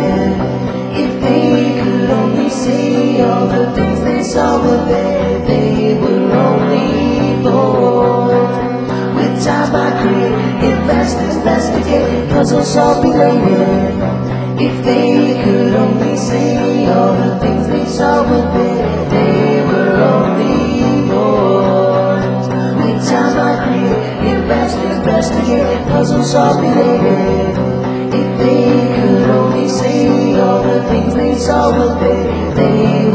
If they could only see all the things they saw, would they?